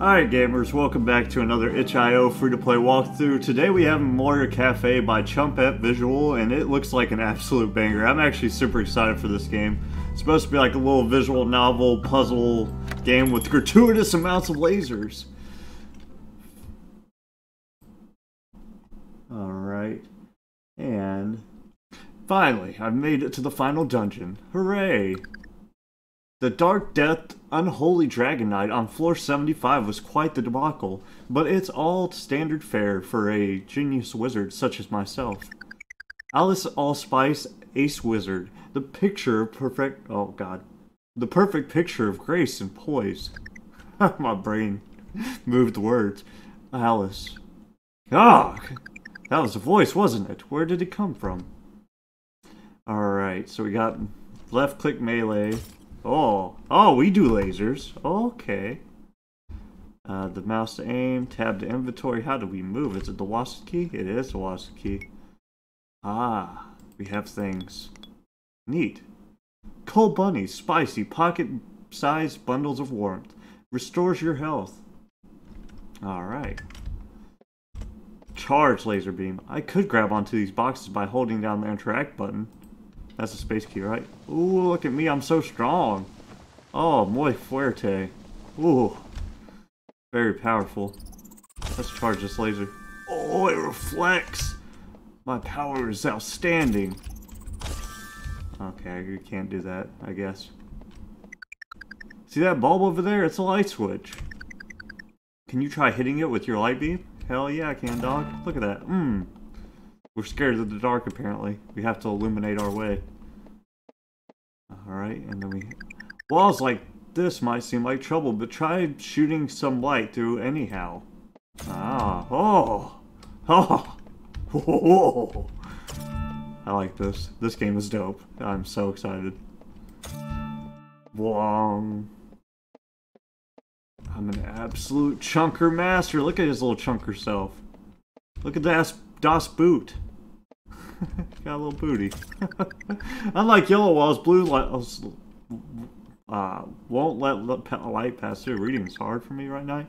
Alright gamers, welcome back to another itch.io free-to-play walkthrough. Today we have Memoria Cafe by Chumpette Visual, and it looks like an absolute banger. I'm actually super excited for this game. It's supposed to be like a little visual novel puzzle game with gratuitous amounts of lasers. Alright, and finally, I've made it to the final dungeon. Hooray! The Dark Death Unholy Dragon Knight on floor 75 was quite the debacle, but it's all standard fare for a genius wizard such as myself. Alice Allspice Ace Wizard, the picture of perfect... oh god. The perfect picture of grace and poise. My brain moved words. Alice. Ah! That was a voice, wasn't it? Where did it come from? Alright, so we got left click melee. Oh, we do lasers. Okay. The mouse to aim, tab to inventory. How do we move? Is it the WASD key? It is the WASD key. Ah, we have things. Neat. Cold bunnies, spicy, pocket-sized bundles of warmth. Restores your health. Alright. Charge laser beam. I could grab onto these boxes by holding down the interact button. That's a space key, right? Ooh, look at me, I'm so strong. Oh, muy fuerte. Ooh. Very powerful. Let's charge this laser. Oh, it reflects! My power is outstanding. Okay, you can't do that, I guess. See that bulb over there? It's a light switch. Can you try hitting it with your light beam? Hell yeah, I can, dog. Look at that. Mmm. We're scared of the dark, apparently. We have to illuminate our way. Alright, and then we... walls like this might seem like trouble, but try shooting some light through anyhow. Ah, oh! Oh! Whoa! I like this. This game is dope. I'm so excited. Wong. I'm an absolute chunker master. Look at his little chunker self. Look at that Das Boot. Got a little booty. Unlike yellow walls, blue light won't let light pass through. Reading's hard for me right now.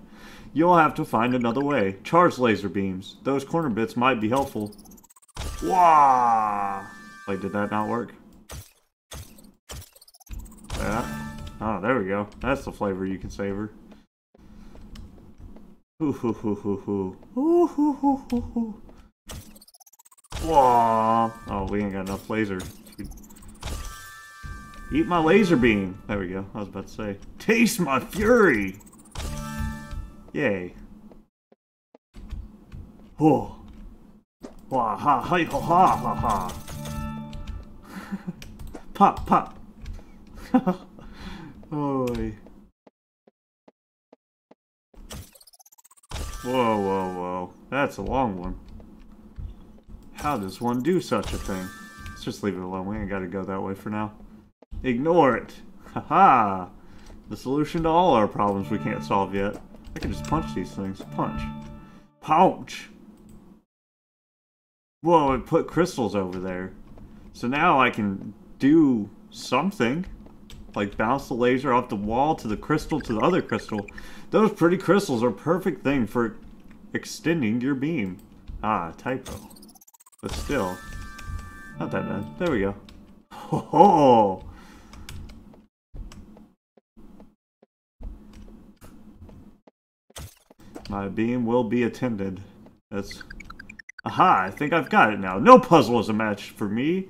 You'll have to find another way. Charge laser beams. Those corner bits might be helpful. Wow! Like, did that not work? Yeah. Oh, there we go. That's the flavor you can savor. Ooh, hoo, hoo, hoo, hoo. Ooh, hoo, hoo, hoo, hoo. Whoa. Oh, we ain't got enough laser. Eat my laser beam. There we go. I was about to say, taste my fury. Yay. Oh. Wah ha hi ho ha ha ha. Pop pop. Oy. Whoa whoa whoa. That's a long one. How does one do such a thing? Let's just leave it alone. We ain't gotta go that way for now. Ignore it! Haha! The solution to all our problems we can't solve yet. I can just punch these things. Punch. Punch! Whoa, it put crystals over there. So now I can do something. Like bounce the laser off the wall to the crystal to the other crystal. Those pretty crystals are a perfect thing for extending your beam. Ah, typo. But still, not that bad. There we go. Ho ho! My beam will be attended. That's... aha! I think I've got it now. No puzzle is a match for me.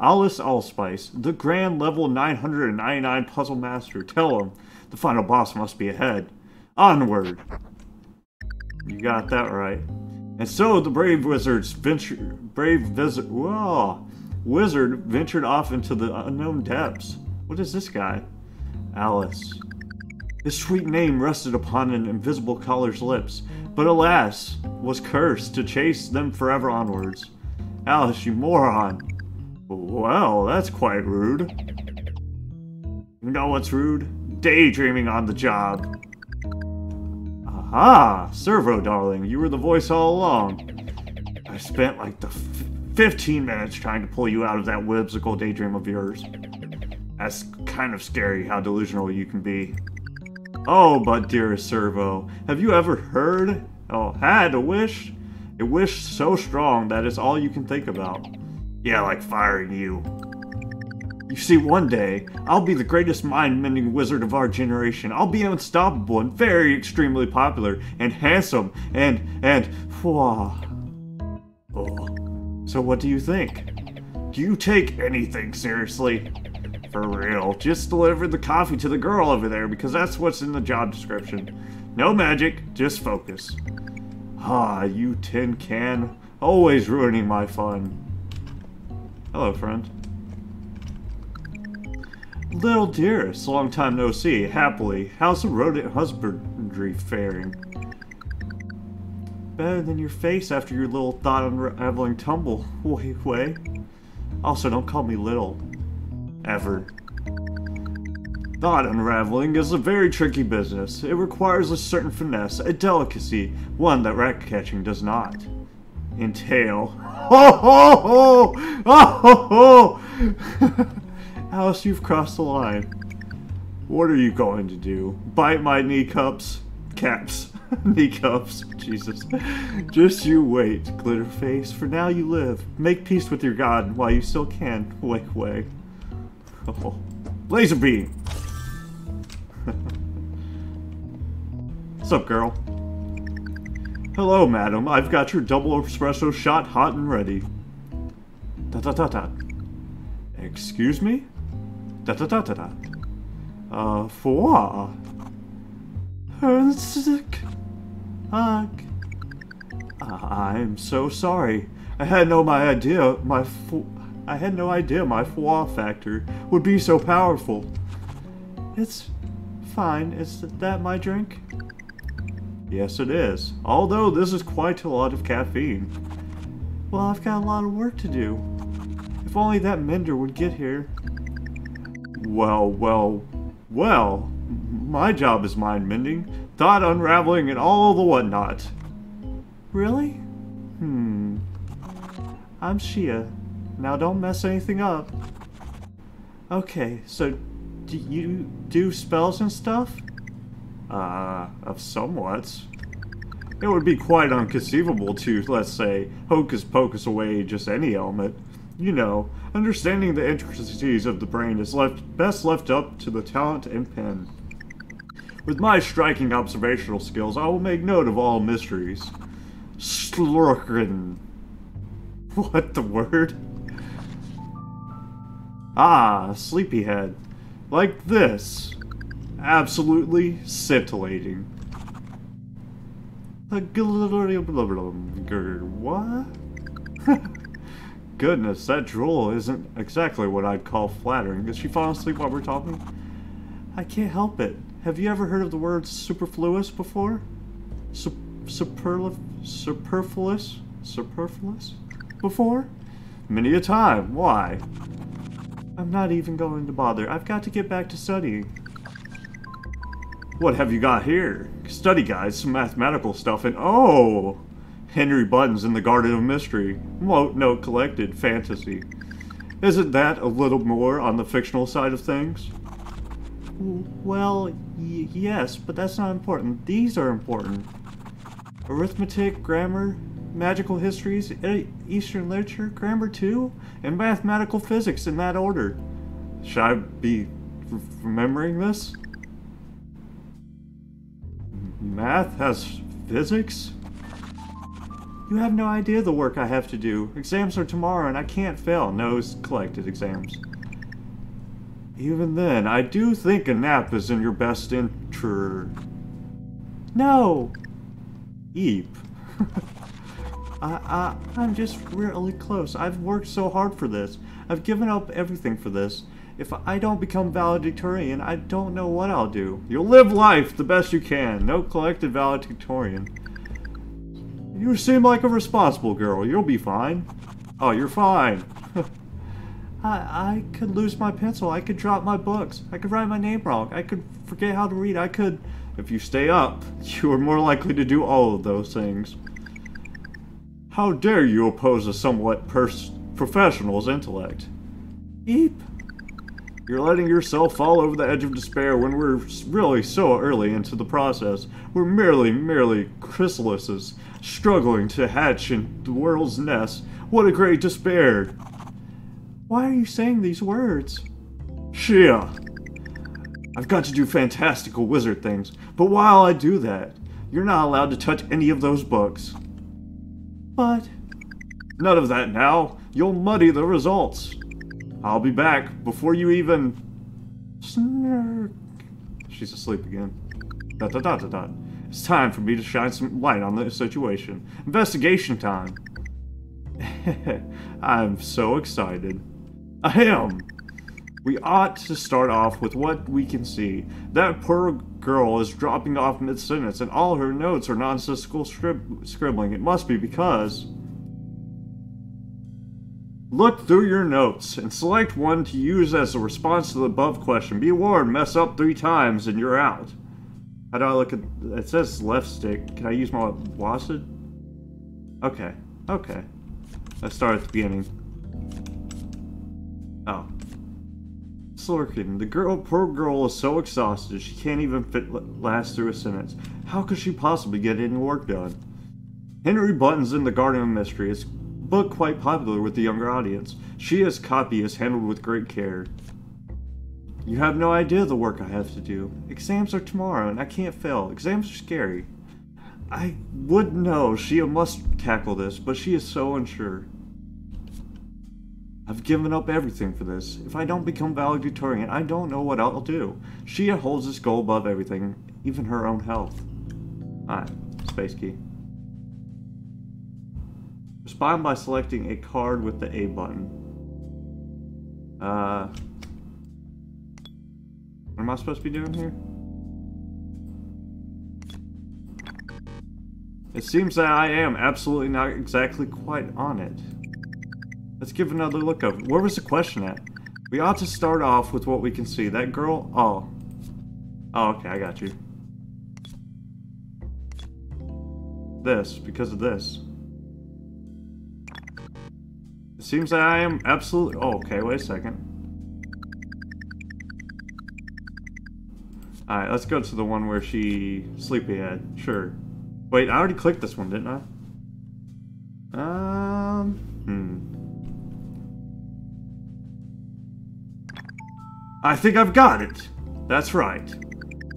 Alice Allspice, the grand level 999 puzzle master. Tell him, the final boss must be ahead. Onward! You got that right. And so the brave wizard ventured off into the unknown depths. What is this guy? Alice. His sweet name rested upon an invisible caller's lips, but alas, was cursed to chase them forever onwards. Alice, you moron. Well, that's quite rude. You know what's rude? Daydreaming on the job. Ah, Servo, darling, you were the voice all along. I spent like the 15 minutes trying to pull you out of that whimsical daydream of yours. That's kind of scary how delusional you can be. Oh, but dearest Servo, have you ever heard? Oh, had a wish? A wish so strong that it's all you can think about. Yeah, like firing you. You see, one day, I'll be the greatest mind-mending wizard of our generation. I'll be unstoppable and very extremely popular and handsome and whoa. Oh. So what do you think? Do you take anything seriously? For real, just deliver the coffee to the girl over there because that's what's in the job description. No magic, just focus. Ah, you tin can, always ruining my fun. Hello, friend. Little dearest, long time no see. Happily, how's the rodent husbandry faring? Better than your face after your little thought unraveling tumble. Way. Also, don't call me little. Ever. Thought unraveling is a very tricky business. It requires a certain finesse, a delicacy, one that rat-catching does not entail. Ho ho ho! Oh ho ho! Alice, you've crossed the line. What are you going to do? Bite my kneecaps? Caps. Kneecaps. Jesus. Just you wait, Glitterface. For now you live. Make peace with your god while you still can. Wake, wake. Oh. Laser beam! What's up, girl? Hello, madam. I've got your double espresso shot hot and ready. Da da da da. Excuse me? Da da da da da. For I'm so sorry. I had no idea my foie factor would be so powerful. It's fine. Is that my drink? Yes, it is. Although this is quite a lot of caffeine. Well, I've got a lot of work to do. If only that mender would get here. Well, well, well. My job is mind mending, thought unraveling, and all the whatnot. Really? I'm Shia. Now don't mess anything up. Okay, so do you do spells and stuff? Of somewhat. It would be quite inconceivable to, let's say, hocus pocus away just any element. You know, understanding the intricacies of the brain is best left up to the talent and pen. With my striking observational skills, I will make note of all mysteries. Slurkin. What the word? Ah, sleepyhead. Like this. Absolutely scintillating. What? Goodness, that drool isn't exactly what I'd call flattering. Is she falling asleep while we're talking? I can't help it. Have you ever heard of the word superfluous before? Superfluous? Superfluous? Before? Many a time. Why? I'm not even going to bother. I've got to get back to studying. What have you got here? Study guides, some mathematical stuff, and oh! Henry Button's in the Garden of Mystery. No collected fantasy. Isn't that a little more on the fictional side of things? Well, yes, but that's not important. These are important. Arithmetic, grammar, magical histories, Eastern literature, grammar too, and mathematical physics in that order. Should I be remembering this? Math has physics? You have no idea the work I have to do. Exams are tomorrow and I can't fail. No collected exams. Even then, I do think a nap is in your best interest. No! Eep. I'm just really close. I've worked so hard for this. I've given up everything for this. If I don't become valedictorian, I don't know what I'll do. You'll live life the best you can. No collected valedictorian. You seem like a responsible girl. You'll be fine. Oh, you're fine. I could lose my pencil. I could drop my books. I could write my name wrong. I could forget how to read. I could... If you stay up, you are more likely to do all of those things. How dare you oppose a somewhat professional's intellect? Eep. You're letting yourself fall over the edge of despair when we're really so early into the process. We're merely chrysalises, struggling to hatch in the world's nest. What a great despair! Why are you saying these words? Shia! I've got to do fantastical wizard things, but while I do that, you're not allowed to touch any of those books. But... none of that now. You'll muddy the results. I'll be back before you even... snark. She's asleep again. Dot dot dot dot dot. It's time for me to shine some light on the situation. Investigation time. I'm so excited. Ahem. We ought to start off with what we can see. That poor girl is dropping off mid-sentence, and all her notes are nonsensical scribbling. It must be because... Look through your notes, and select one to use as a response to the above question. Be warned, mess up 3 times, and you're out. How do I look at... it says left stick. Can I use my WASD? Okay. Okay. Let's start at the beginning. Oh. Slurkin, the girl, poor girl is so exhausted she can't even last through a sentence. How could she possibly get any work done? Henry Button's In the Garden of Mystery is a book quite popular with the younger audience. Shia's copy is handled with great care. You have no idea the work I have to do. Exams are tomorrow and I can't fail. Exams are scary. I would know Shia must tackle this, but she is so unsure. I've given up everything for this. If I don't become valedictorian, I don't know what I'll do. Shia holds this goal above everything, even her own health. Alright, space key. Respond by selecting a card with the A button. What am I supposed to be doing here? It seems that I am absolutely not exactly quite on it. Let's give another look up. Where was the question at? We ought to start off with what we can see. That girl? Oh. Oh, okay, I got you. This, because of this. It seems that I am absolutely... oh, okay, wait a second. Alright, let's go to the one where she... Sleepyhead, sure. Wait, I already clicked this one, didn't I? I think I've got it! That's right.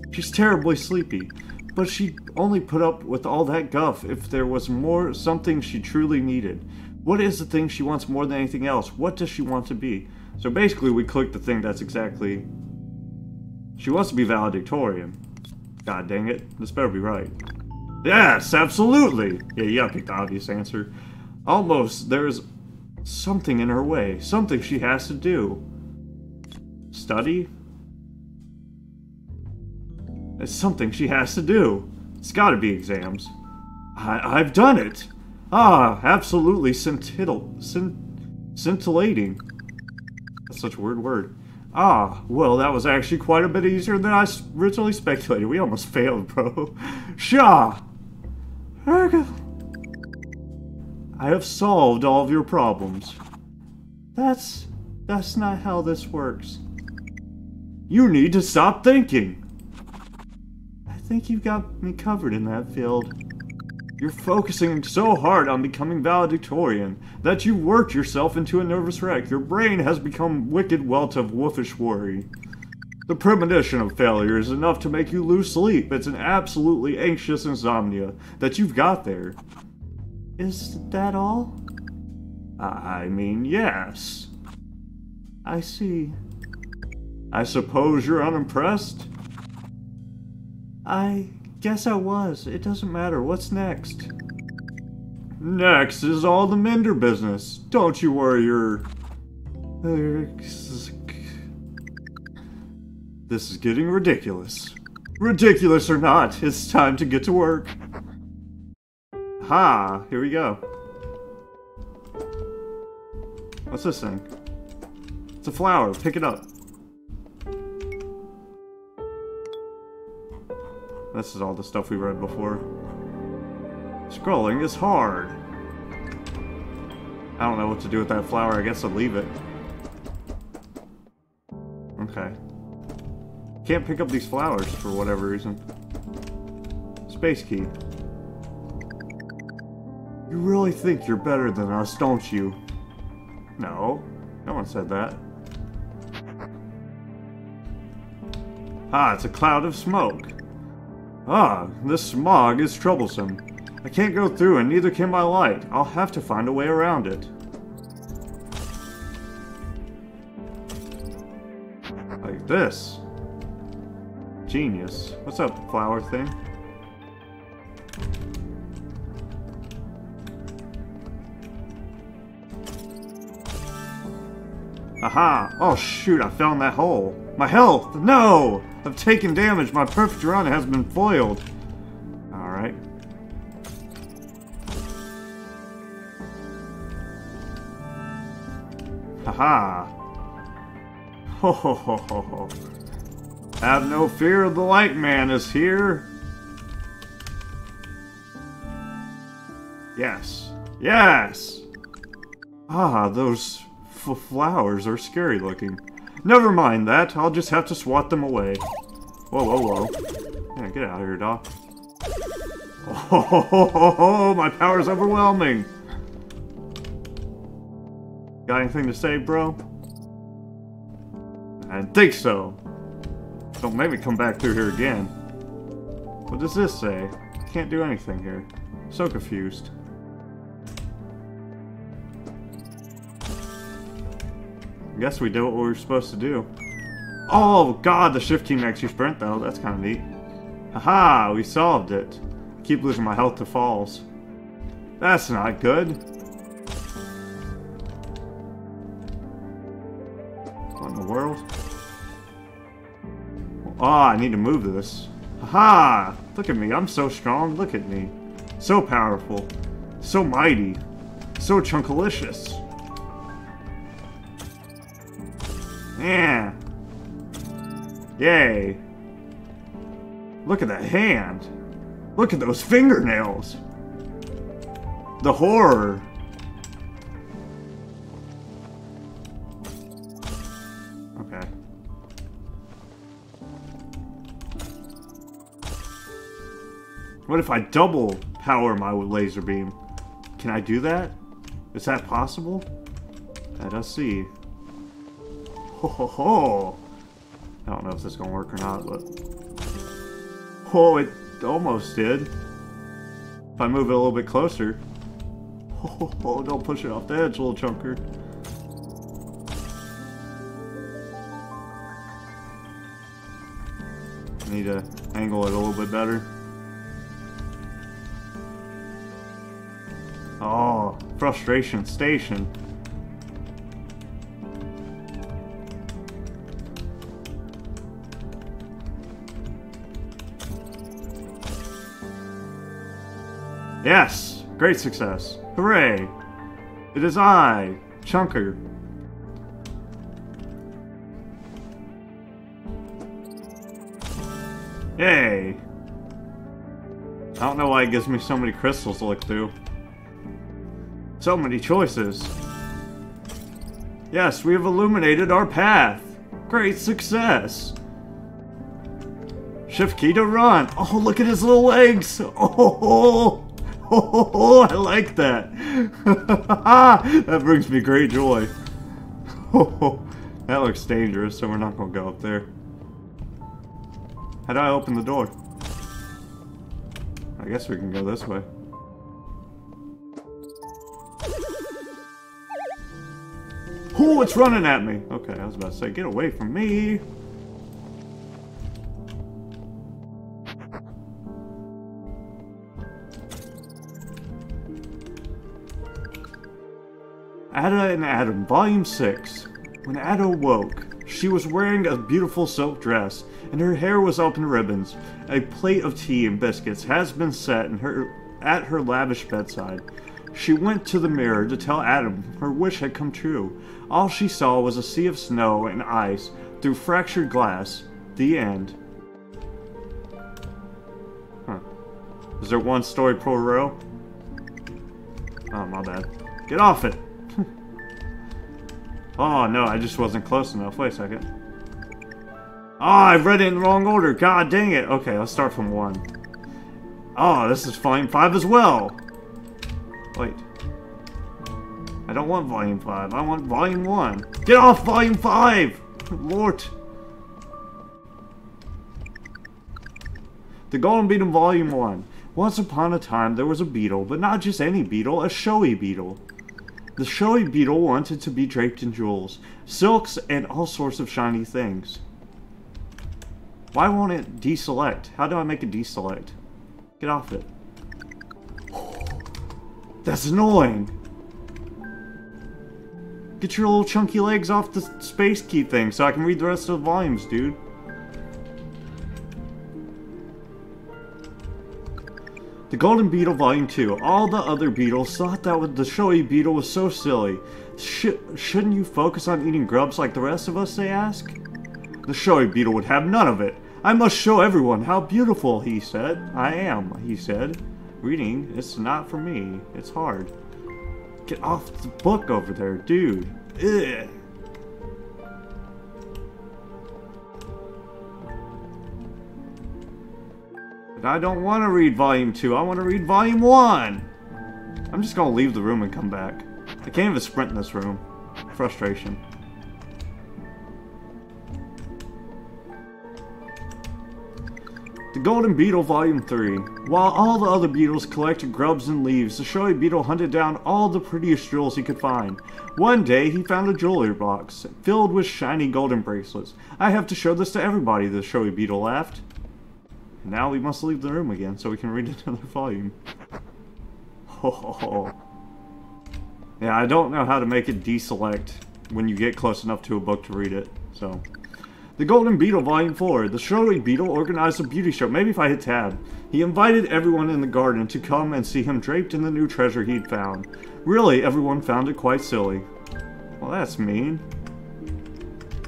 She's terribly sleepy, but she only put up with all that guff if there was more something she truly needed. What is the thing she wants more than anything else? What does she want to be? So basically we click the thing that's exactly... she wants to be valedictorian. God dang it, this better be right. Yes, absolutely! Yeah, you gotta pick the obvious answer. Almost, there's something in her way, something she has to do. Study? It's something she has to do. It's gotta be exams. I've done it! Ah, absolutely scintillating. That's such a weird word. Ah, well that was actually quite a bit easier than I originally speculated. We almost failed, bro. Shaw! I have solved all of your problems. That's not how this works. You need to stop thinking! I think you've got me covered in that field. You're focusing so hard on becoming valedictorian that you've worked yourself into a nervous wreck. Your brain has become wicked welt of wolfish worry. The premonition of failure is enough to make you lose sleep. It's an absolutely anxious insomnia that you've got there. Is that all? I mean, yes. I see. I suppose you're unimpressed? I guess I was. It doesn't matter. What's next? Next is all the Mender business. Don't you worry, you're... this is getting ridiculous. Ridiculous or not, it's time to get to work. Ha! Here we go. What's this thing? It's a flower. Pick it up. This is all the stuff we read before. Scrolling is hard. I don't know what to do with that flower. I guess I'll leave it. Okay. Can't pick up these flowers for whatever reason. Space key. You really think you're better than us, don't you? No. No one said that. Ah, it's a cloud of smoke. Ah, this smog is troublesome. I can't go through and neither can my light. I'll have to find a way around it. Like this. Genius. What's up, flower thing? Aha! Oh shoot, I found that hole. My health! No! I've taken damage. My perfect run has been foiled. Alright. Haha. Ho ho ho ho ho. Have no fear, the light man is here. Yes. Yes! Ah, those flowers are scary looking. Never mind that, I'll just have to swat them away. Whoa, whoa, whoa. Yeah, get out of here, Doc. Oh, ho, ho, ho, ho, ho, my power's overwhelming! Got anything to say, bro? I think so. Don't make me come back through here again. What does this say? Can't do anything here. So confused. I guess we did what we were supposed to do. Oh god, the shift key makes you sprint though. That's kind of neat. Haha, we solved it. I keep losing my health to falls. That's not good. What in the world? Ah, I need to move this. Haha! Look at me, I'm so strong. Look at me. So powerful. So mighty. So chunkalicious. Yeah. Yay. Look at that hand. Look at those fingernails. The horror. Okay. What if I double power my laser beam? Can I do that? Is that possible? Let us see. Ho ho ho! I don't know if this is gonna work or not, but oh, it almost did. If I move it a little bit closer, ho ho ho! Don't push it off the edge, little chunker. I need to angle it a little bit better. Oh, frustration station. Yes! Great success! Hooray! It is I, Chunker. Yay! I don't know why it gives me so many crystals to look through. So many choices. Yes, we have illuminated our path! Great success! Shift key to run! Oh, look at his little legs! Oh! Oh, I like that. That brings me great joy. That looks dangerous, so we're not going to go up there. How do I open the door? I guess we can go this way. Oh, it's running at me. Okay, I was about to say, get away from me. Ada and Adam, Volume 6. When Ada woke, she was wearing a beautiful silk dress, and her hair was up in ribbons. A plate of tea and biscuits has been set in at her lavish bedside. She went to the mirror to tell Adam her wish had come true. All she saw was a sea of snow and ice through fractured glass. The end. Huh. Is there one story per row? Oh, my bad. Get off it! Oh no, I just wasn't close enough. Wait a second. Ah, I read it in the wrong order. God dang it. Okay, I'll start from 1. Oh, this is volume 5 as well. Wait. I don't want volume 5. I want volume 1. Get off volume 5! Lord. The Golden Beetle Volume 1. Once upon a time, there was a beetle, but not just any beetle, a showy beetle. The showy beetle wanted to be draped in jewels, silks, and all sorts of shiny things. Why won't it deselect? How do I make it deselect? Get off it. That's annoying! Get your little chunky legs off the space key thing so I can read the rest of the volumes, dude. The Golden Beetle Volume 2. All the other beetles thought that the showy beetle was so silly. Shouldn't you focus on eating grubs like the rest of us, they ask? The showy beetle would have none of it. I must show everyone how beautiful, he said. I am, he said. Reading, it's not for me. It's hard. Get off the book over there, dude. Ugh. I don't want to read Volume 2. I want to read Volume 1. I'm just going to leave the room and come back. I can't even sprint in this room. Frustration. The Golden Beetle Volume 3. While all the other beetles collected grubs and leaves, the showy beetle hunted down all the prettiest jewels he could find. One day, he found a jewelry box filled with shiny golden bracelets. I have to show this to everybody, the showy beetle laughed. Now we must leave the room again so we can read another volume. Oh. Yeah, I don't know how to make it deselect when you get close enough to a book to read it, so. The Golden Beetle Volume 4. The showy beetle organized a beauty show. Maybe if I hit tab. He invited everyone in the garden to come and see him draped in the new treasure he'd found. Really, everyone found it quite silly. Well, that's mean.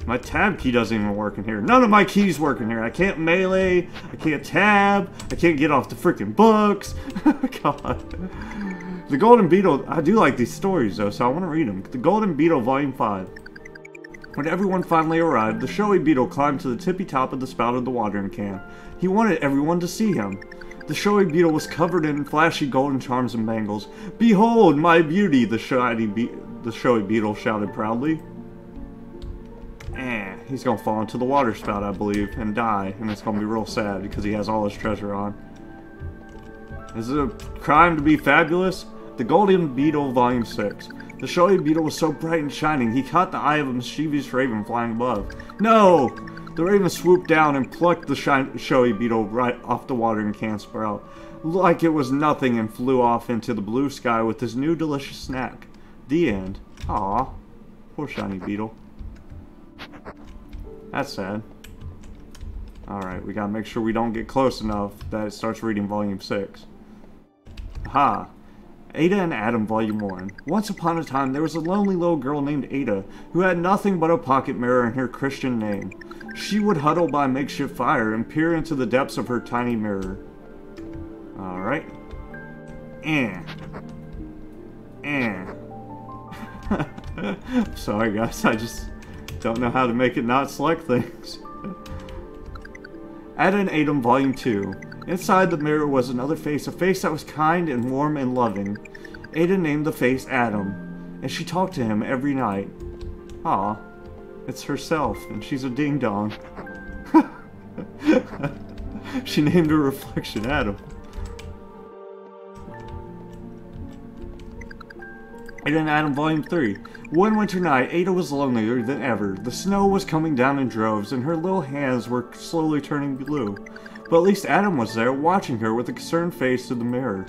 My tab key doesn't even work in here. None of my keys work in here. I can't melee. I can't tab. I can't get off the freaking books. God. The Golden Beetle. I do like these stories, though, so I want to read them. The Golden Beetle, Volume 5. When everyone finally arrived, the showy beetle climbed to the tippy top of the spout of the watering can. He wanted everyone to see him. The showy beetle was covered in flashy golden charms and bangles. Behold, my beauty, the showy beetle shouted proudly. He's gonna fall into the water spout, I believe, and die, and it's gonna be real sad because he has all his treasure on. Is it a crime to be fabulous? The Golden Beetle, Volume 6. The showy beetle was so bright and shining, he caught the eye of a mischievous raven flying above. No! The raven swooped down and plucked the showy beetle right off the watering can sprout, like it was nothing, and flew off into the blue sky with his new delicious snack. The end. Aww. Poor shiny beetle. That's sad. Alright, we gotta make sure we don't get close enough that it starts reading Volume 6. Aha! Ada and Adam, Volume 1. Once upon a time, there was a lonely little girl named Ada who had nothing but a pocket mirror in her Christian name. She would huddle by makeshift fire and peer into the depths of her tiny mirror. Alright. Sorry guys, I just don't know how to make it not select things. Ada and Adam, Volume 2. Inside the mirror was another face, a face that was kind and warm and loving. Ada named the face Adam, and she talked to him every night. Aw, it's herself, and she's a ding-dong. She named her reflection Adam. Ada and Adam, Volume 3. One winter night, Ada was lonelier than ever. The snow was coming down in droves, and her little hands were slowly turning blue. But at least Adam was there, watching her with a concerned face through the mirror.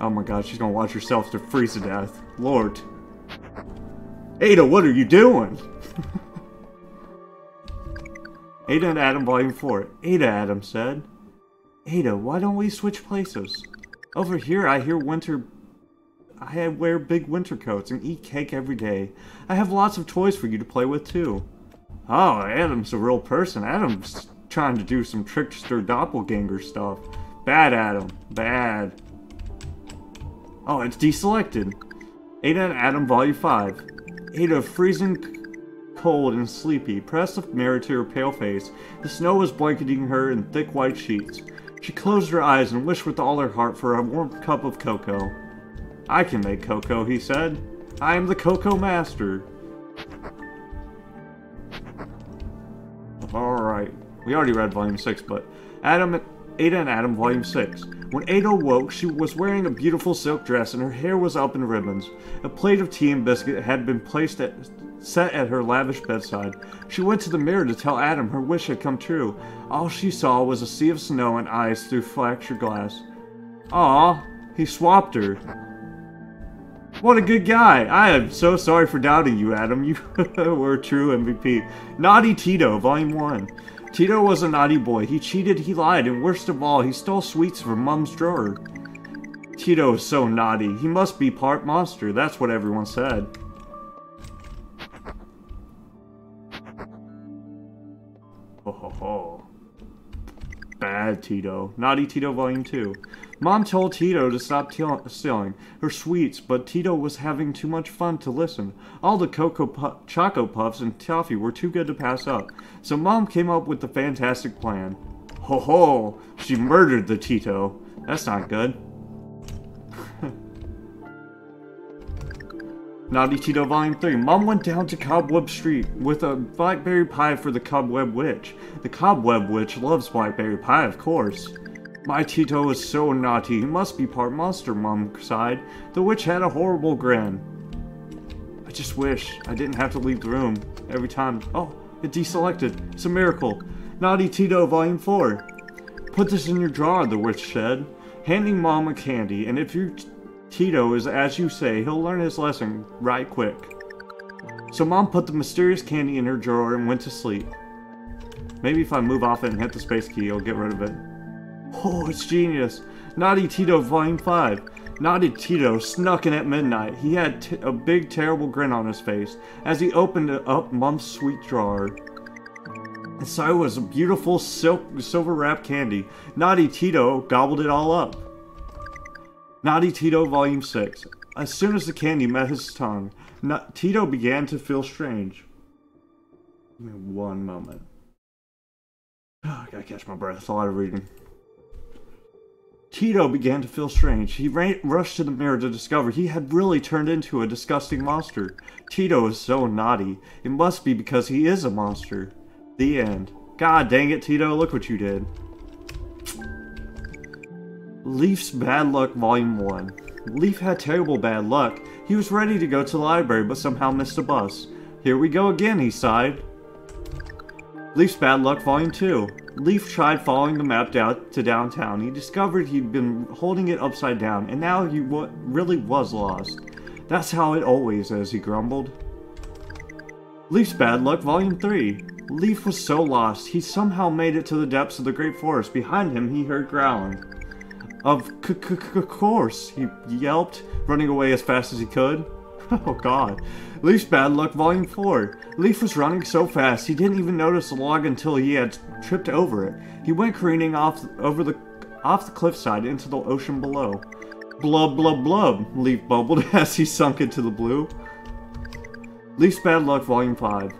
Oh my god, she's gonna watch herself to freeze to death. Lord. Ada, what are you doing? Ada and Adam, Volume 4. Ada, Adam said. Ada, why don't we switch places? Over here, I wear big winter coats and eat cake every day. I have lots of toys for you to play with, too. Oh, Adam's a real person. Adam's trying to do some trickster doppelganger stuff. Bad, Adam. Bad. Oh, it's deselected. Ada and Adam, Volume 5. Ada, freezing cold and sleepy, pressed the mirror to her pale face. The snow was blanketing her in thick white sheets. She closed her eyes and wished with all her heart for a warm cup of cocoa. "I can make cocoa," he said. "I am the cocoa master." Alright, we already read Volume 6, but Ada and Adam, Volume 6. When Ada awoke, she was wearing a beautiful silk dress and her hair was up in ribbons. A plate of tea and biscuit had been set at her lavish bedside. She went to the mirror to tell Adam her wish had come true. All she saw was a sea of snow and ice through fractured glass. Aw, he swapped her. What a good guy! I am so sorry for doubting you, Adam. You were a true MVP. Naughty Tito, Volume 1. Tito was a naughty boy. He cheated, he lied, and worst of all, he stole sweets from Mum's drawer. Tito is so naughty. He must be part monster. That's what everyone said. Ho ho ho. Bad Tito. Naughty Tito, Volume 2. Mom told Tito to stop stealing her sweets, but Tito was having too much fun to listen. All the Choco Puffs and toffee were too good to pass up, so Mom came up with the fantastic plan. Ho ho! She murdered the Tito. That's not good. Naughty Tito, Volume 3. Mom went down to Cobweb Street with a blackberry pie for the Cobweb Witch. The Cobweb Witch loves blackberry pie, of course. My Tito is so naughty, he must be part monster, Mom sighed. The witch had a horrible grin. I just wish I didn't have to leave the room every time. Oh, it deselected. It's a miracle. Naughty Tito, Volume 4. Put this in your drawer, the witch said, handing Mom a candy, and if your Tito is as you say, he'll learn his lesson right quick. So Mom put the mysterious candy in her drawer and went to sleep. Maybe if I move off it and hit the space key, I'll get rid of it. Oh, it's genius. Naughty Tito, Volume 5. Naughty Tito snuck in at midnight. He had a big, terrible grin on his face as he opened up Mom's sweet drawer. Inside was a beautiful silver-wrapped candy. Naughty Tito gobbled it all up. Naughty Tito, Volume 6. As soon as the candy met his tongue, Tito began to feel strange. Give me one moment. Oh, I gotta catch my breath. That's a lot of reading. Tito began to feel strange. He rushed to the mirror to discover he had really turned into a disgusting monster. Tito is so naughty. It must be because he is a monster. The end. God dang it, Tito. Look what you did. Leaf's Bad Luck, Volume 1. Leaf had terrible bad luck. He was ready to go to the library, but somehow missed a bus. Here we go again, he sighed. Leaf's Bad Luck, Volume 2. Leaf tried following the map down to downtown. He discovered he'd been holding it upside down, and now he really was lost. That's how it always is, he grumbled. Leaf's Bad Luck, Volume 3. Leaf was so lost, he somehow made it to the depths of the great forest. Behind him, he heard growling. Of course, he yelped, running away as fast as he could. Oh god. Leaf's Bad Luck, Volume 4. Leaf was running so fast he didn't even notice the log until he had tripped over it. He went careening off the cliffside into the ocean below. Blub blub blub, Leaf bubbled as he sunk into the blue. Leaf's Bad Luck, Volume 5.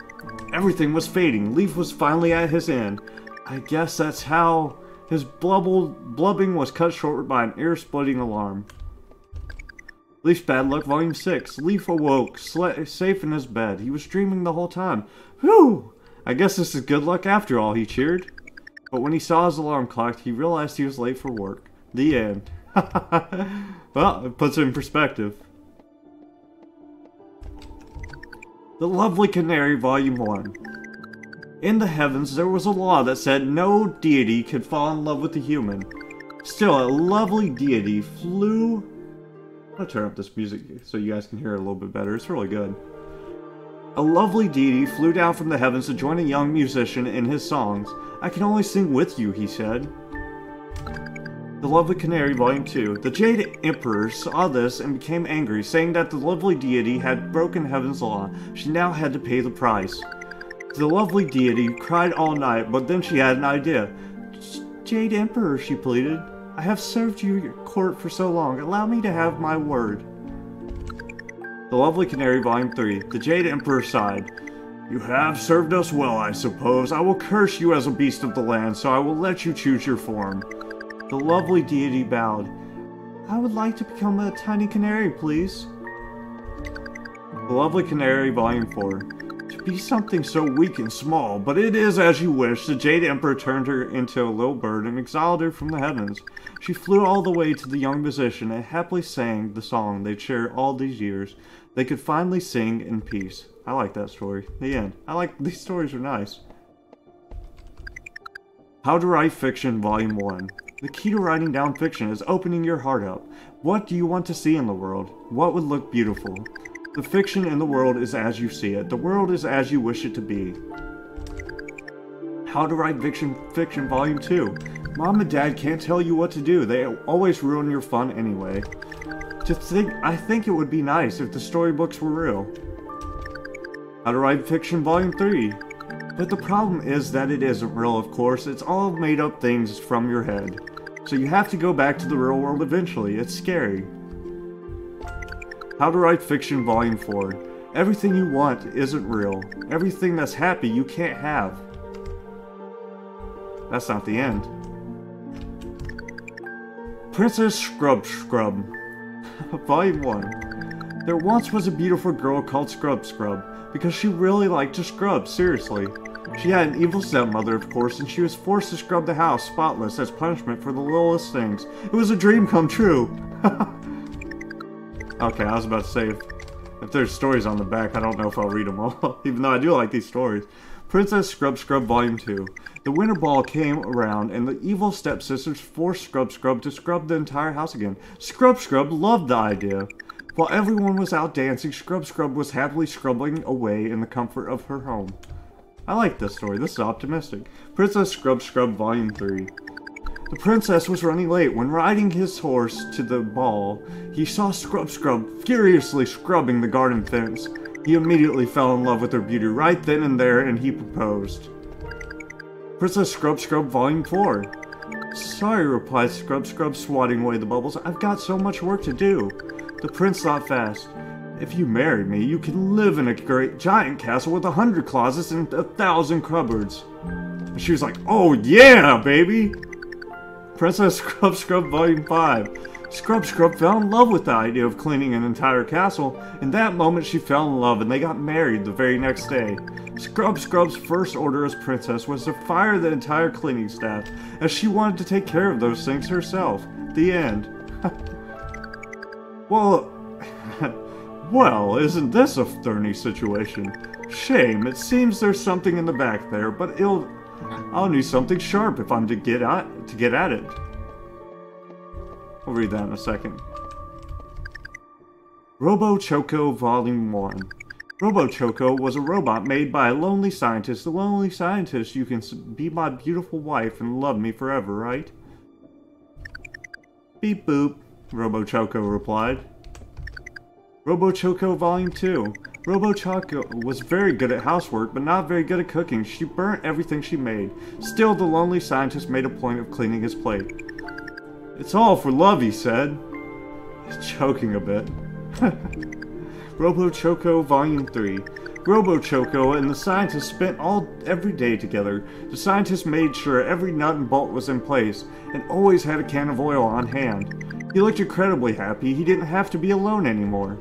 Everything was fading. Leaf was finally at his end. I guess that's how his blubbing was cut short by an ear-splitting alarm. Leaf's Bad Luck, Volume 6. Leaf awoke, safe in his bed. He was dreaming the whole time. Whew! I guess this is good luck after all, he cheered. But when he saw his alarm clock, he realized he was late for work. The end. Well, it puts it in perspective. The Lovely Canary, Volume 1. In the heavens, there was a law that said no deity could fall in love with a human. Still, a lovely deity flew... I'm going to turn up this music so you guys can hear it a little bit better. It's really good. A lovely deity flew down from the heavens to join a young musician in his songs. I can only sing with you, he said. The Lovely Canary, Volume 2. The Jade Emperor saw this and became angry, saying that the lovely deity had broken heaven's law. She now had to pay the price. The lovely deity cried all night, but then she had an idea. Jade Emperor, she pleaded. I have served you your court for so long. Allow me to have my word. The Lovely Canary, Volume 3. The Jade Emperor sighed. You have served us well, I suppose. I will curse you as a beast of the land, so I will let you choose your form. The lovely deity bowed. I would like to become a tiny canary, please. The Lovely Canary, Volume 4. To be something so weak and small, but it is as you wish. The Jade Emperor turned her into a little bird and exiled her from the heavens. She flew all the way to the young musician and happily sang the song they'd shared all these years. They could finally sing in peace. I like that story. The end. I like these stories are nice. How to Write Fiction, Volume 1. The key to writing down fiction is opening your heart up. What do you want to see in the world? What would look beautiful? The fiction in the world is as you see it. The world is as you wish it to be. How to Write Fiction, Volume 2. Mom and Dad can't tell you what to do. They always ruin your fun anyway. I think it would be nice if the storybooks were real. How to Write Fiction, Volume 3. But the problem is that it isn't real, of course. It's all made up things from your head. So you have to go back to the real world eventually. It's scary. How to Write Fiction, Volume 4. Everything you want isn't real. Everything that's happy you can't have. That's not the end. Princess Scrub Scrub. Volume 1. There once was a beautiful girl called Scrub Scrub, because she really liked to scrub, seriously. She had an evil stepmother, of course, and she was forced to scrub the house spotless as punishment for the littlest things. It was a dream come true. Okay, I was about to say, if there's stories on the back, I don't know if I'll read them all, even though I do like these stories. Princess Scrub Scrub, Volume 2. The winter ball came around, and the evil stepsisters forced Scrub Scrub to scrub the entire house again. Scrub Scrub loved the idea. While everyone was out dancing, Scrub Scrub was happily scrubbing away in the comfort of her home. I like this story. This is optimistic. Princess Scrub Scrub, Volume 3. The princess was running late. When riding his horse to the ball, he saw Scrub Scrub furiously scrubbing the garden fence. He immediately fell in love with her beauty right then and there, and he proposed. Princess Scrub Scrub, Volume 4. Sorry, replied Scrub Scrub, swatting away the bubbles. I've got so much work to do. The prince thought fast. If you marry me, you can live in a great giant castle with 100 closets and 1,000 cupboards. And she was like, oh yeah, baby! Princess Scrub Scrub, Volume 5. Scrub Scrub fell in love with the idea of cleaning an entire castle. In that moment, she fell in love and they got married the very next day. Scrub Scrub's first order as princess was to fire the entire cleaning staff, as she wanted to take care of those things herself. The end. Well, isn't this a thorny situation? Shame, it seems there's something in the back there, but I'll need something sharp if I'm to get at it. I'll read that in a second. Robo Choco, Volume 1. Robo Choco was a robot made by a lonely scientist. The lonely scientist, you can be my beautiful wife and love me forever, right? Beep boop, Robo Choco replied. Robo Choco, Volume 2. Robo Choco was very good at housework, but not very good at cooking. She burnt everything she made. Still, the lonely scientist made a point of cleaning his plate. It's all for love, he said. He's choking a bit. Robo Choco, Volume 3. Robo Choco and the scientist spent every day together. The scientist made sure every nut and bolt was in place, and always had a can of oil on hand. He looked incredibly happy. He didn't have to be alone anymore.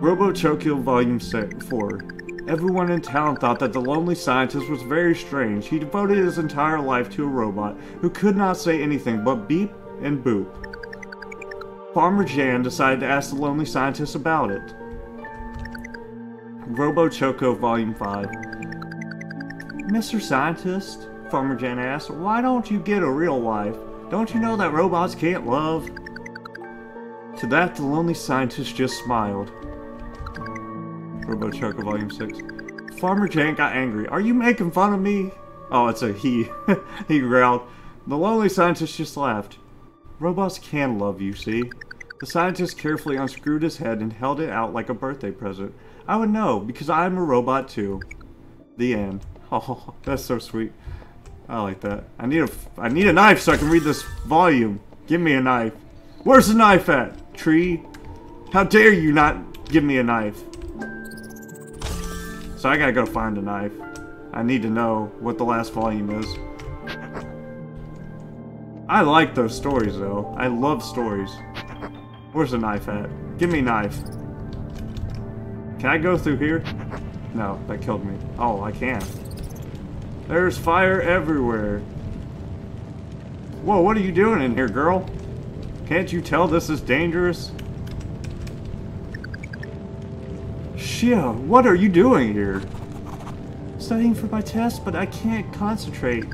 Robo Choco, Volume 4. Everyone in town thought that the lonely scientist was very strange. He devoted his entire life to a robot who could not say anything but beep and boop. Farmer Jan decided to ask the lonely scientist about it. Robo Choco, Volume 5. Mr. Scientist, Farmer Jan asked, why don't you get a real wife? Don't you know that robots can't love? To that, the lonely scientist just smiled. Robo Choco, Volume 6. Farmer Jan got angry. Are you making fun of me? Oh, it's a he. He growled. The lonely scientist just laughed. Robots can love, you see. The scientist carefully unscrewed his head and held it out like a birthday present. I would know, because I'm a robot too. The end. Oh, that's so sweet. I like that. I need a knife so I can read this volume. Give me a knife. Where's the knife at? Tree? How dare you not give me a knife? So I gotta go find a knife. I need to know what the last volume is. I like those stories though. I love stories. Where's the knife at? Give me a knife. Can I go through here? No, that killed me. Oh, I can. There's fire everywhere. Whoa, what are you doing in here, girl? Can't you tell this is dangerous? Shia, what are you doing here? Studying for my test, but I can't concentrate.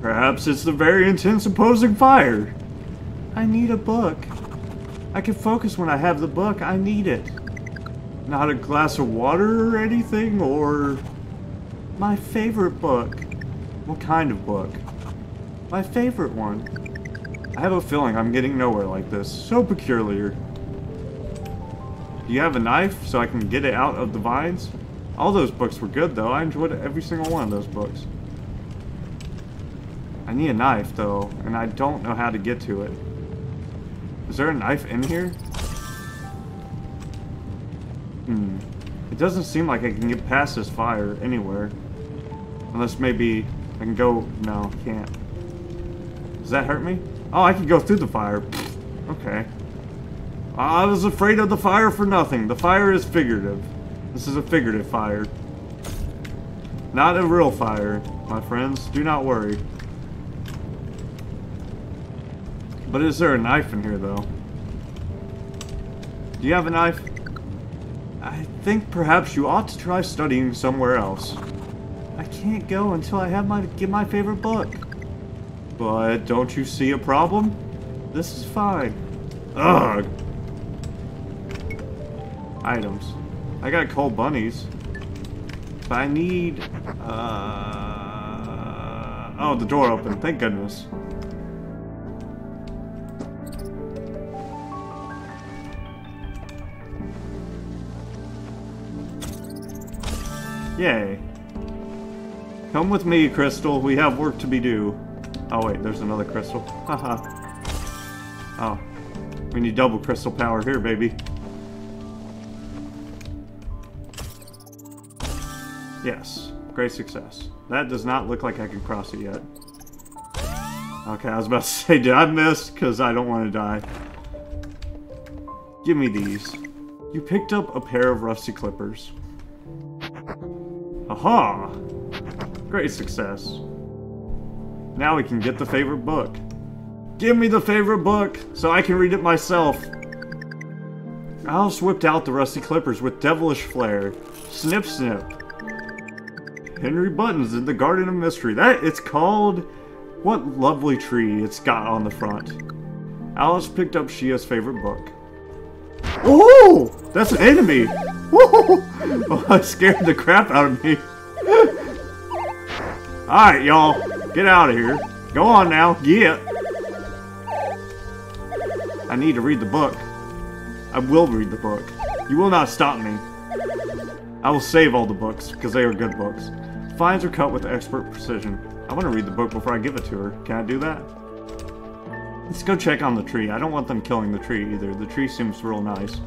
Perhaps it's the very intense opposing fire. I need a book. I can focus when I have the book. I need it. Not a glass of water or anything, or... My favorite book. What kind of book? My favorite one. I have a feeling I'm getting nowhere like this. So peculiar. Do you have a knife so I can get it out of the vines? All those books were good though. I enjoyed every single one of those books. I need a knife though, and I don't know how to get to it. Is there a knife in here? It doesn't seem like I can get past this fire anywhere. Unless maybe I can go... No, I can't. Does that hurt me? Oh, I can go through the fire. Okay. I was afraid of the fire for nothing. The fire is figurative. This is a figurative fire. Not a real fire, my friends. Do not worry. But is there a knife in here, though? Do you have a knife? I think perhaps you ought to try studying somewhere else. I can't go until I have get my favorite book. But don't you see a problem? This is fine. Ugh. Items. I got coal bunnies. But I need... Oh, the door opened. Thank goodness. Yay. Come with me, Crystal. We have work to be due. Oh, wait. There's another crystal. Haha. Oh. We need double crystal power here, baby. Yes. Great success. That does not look like I can cross it yet. Okay, I was about to say, did I miss? Because I don't want to die. Give me these. You picked up a pair of rusty clippers. Aha! Great success. Now we can get the favorite book. Give me the favorite book so I can read it myself. Alice whipped out the rusty clippers with devilish flair. Snip, snip. Henry Buttons in the Garden of Mystery. It's called What Lovely Tree It's Got on the Front. Alice picked up Shia's favorite book. Ooh! That's an enemy! Woo! Oh, I scared the crap out of me. Alright, y'all. Get out of here. Go on now. Yeah. I need to read the book. I will read the book. You will not stop me. I will save all the books, because they are good books. Fines are cut with expert precision. I want to read the book before I give it to her. Can I do that? Let's go check on the tree. I don't want them killing the tree either. The tree seems real nice.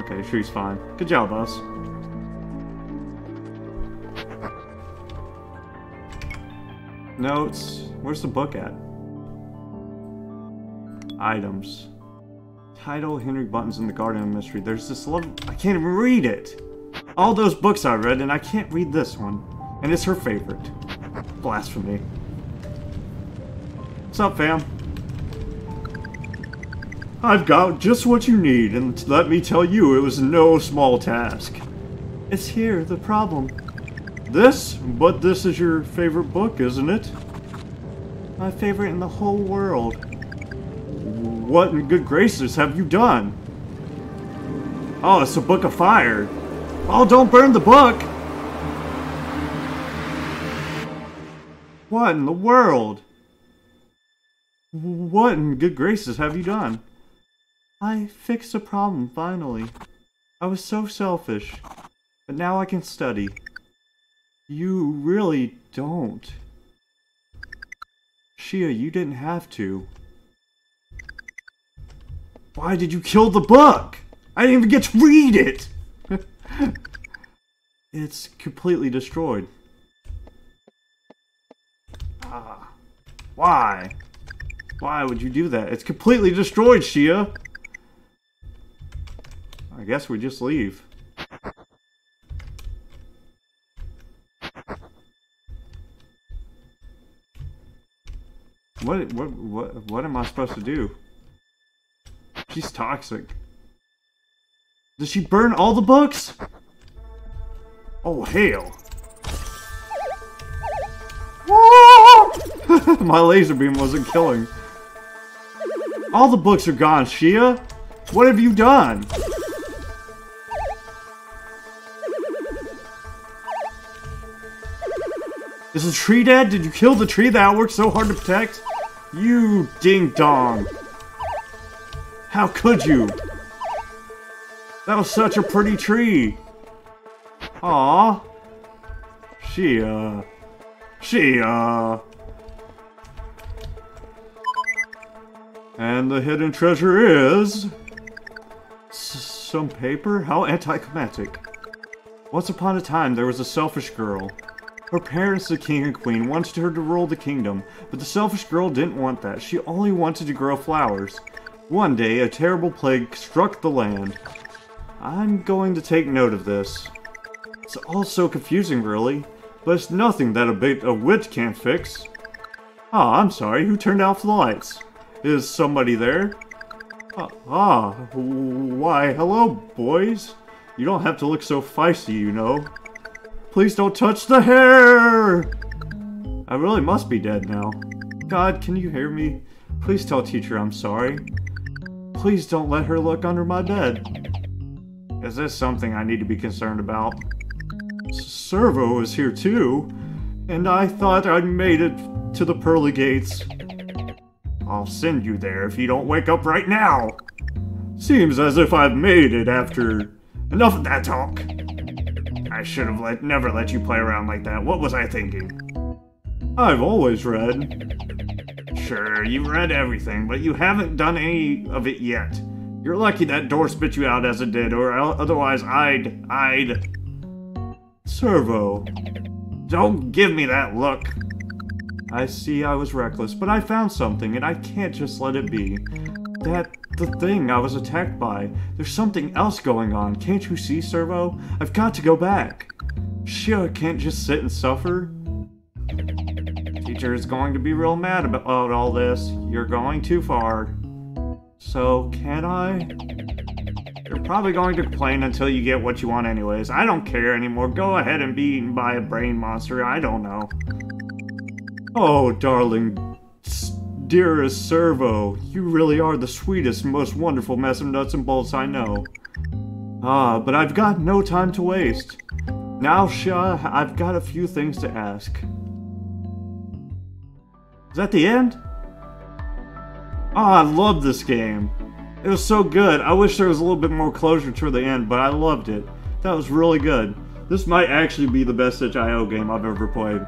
Okay, she's fine. Good job, us. Notes. Where's the book at? Items. Title, Henry Buttons in the Garden of Mystery. There's this love... I can't even read it! All those books I read, and I can't read this one. And it's her favorite. Blasphemy. What's up, fam? I've got just what you need, and let me tell you, it was no small task. It's here, the problem. This? But this is your favorite book, isn't it? My favorite in the whole world. What in good graces have you done? Oh, it's a book of fire. Oh, don't burn the book! What in the world? What in good graces have you done? I fixed the problem, finally. I was so selfish, but now I can study. You really don't. Shia, you didn't have to. Why did you kill the book? I didn't even get to read it! It's completely destroyed. Ah. Why? Why would you do that? It's completely destroyed, Shia! I guess we just leave. What am I supposed to do? She's toxic. Did she burn all the books? Oh, hell. Whoa! My laser beam wasn't killing. All the books are gone, Shia. What have you done? Is the tree dead? Did you kill the tree that I worked so hard to protect? You ding-dong. How could you? That was such a pretty tree. Aww. She. And the hidden treasure is... some paper? How anticlimactic. Once upon a time, there was a selfish girl. Her parents, the king and queen, wanted her to rule the kingdom, but the selfish girl didn't want that. She only wanted to grow flowers. One day, a terrible plague struck the land. I'm going to take note of this. It's all so confusing, really. But it's nothing that a witch can't fix. Ah, I'm sorry. Who turned off the lights? Is somebody there? Why, hello, boys. You don't have to look so feisty, you know. Please don't touch the hair! I really must be dead now. God, can you hear me? Please tell teacher I'm sorry. Please don't let her look under my bed. Is this something I need to be concerned about? Servo is here too, and I thought I'd made it to the pearly gates. I'll send you there if you don't wake up right now. Seems as if I've made it after... Enough of that talk. I should have never let you play around like that. What was I thinking? I've always read. Sure, you've read everything, but you haven't done any of it yet. You're lucky that door spit you out as it did, or otherwise I'd... Servo. Don't give me that look. I see I was reckless, but I found something, and I can't just let it be. The thing I was attacked by. There's something else going on. Can't you see, Servo? I've got to go back. Shia can't just sit and suffer. Teacher is going to be real mad about all this. You're going too far. So, can I? You're probably going to complain until you get what you want anyways. I don't care anymore. Go ahead and be eaten by a brain monster. I don't know. Oh, darling, dearest Servo, you really are the sweetest, most wonderful mess of nuts and bolts I know. Ah, but I've got no time to waste. Now, Shia, I've got a few things to ask. Is that the end? Oh, I love this game. It was so good. I wish there was a little bit more closure toward the end, but I loved it. That was really good. This might actually be the best itch.io game I've ever played.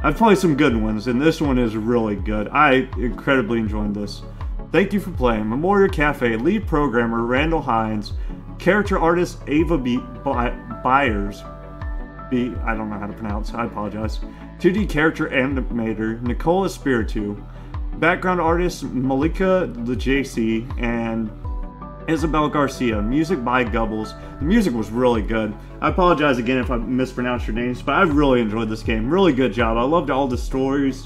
I've played some good ones, and this one is really good. I incredibly enjoyed this. Thank you for playing. Memoria Cafe, lead programmer Randall Hines, character artist Ava B Byers. I don't know how to pronounce, I apologize. 2D character animator Nicola Spiritu. Background artists Malika LeJacy and Isabel Garcia. Music by Gubbles. The music was really good. I apologize again if I mispronounced your names, but I really enjoyed this game. Really good job. I loved all the stories.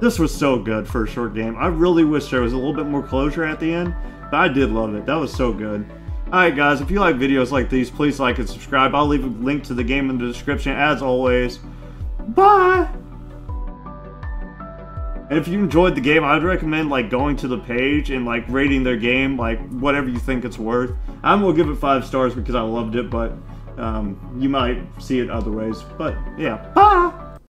This was so good for a short game. I really wish there was a little bit more closure at the end, but I did love it. That was so good. Alright guys, if you like videos like these, please like and subscribe. I'll leave a link to the game in the description as always. Bye! And if you enjoyed the game, I'd recommend going to the page and rating their game, whatever you think it's worth. I'm gonna give it 5 stars because I loved it, but you might see it other ways. But yeah, bye.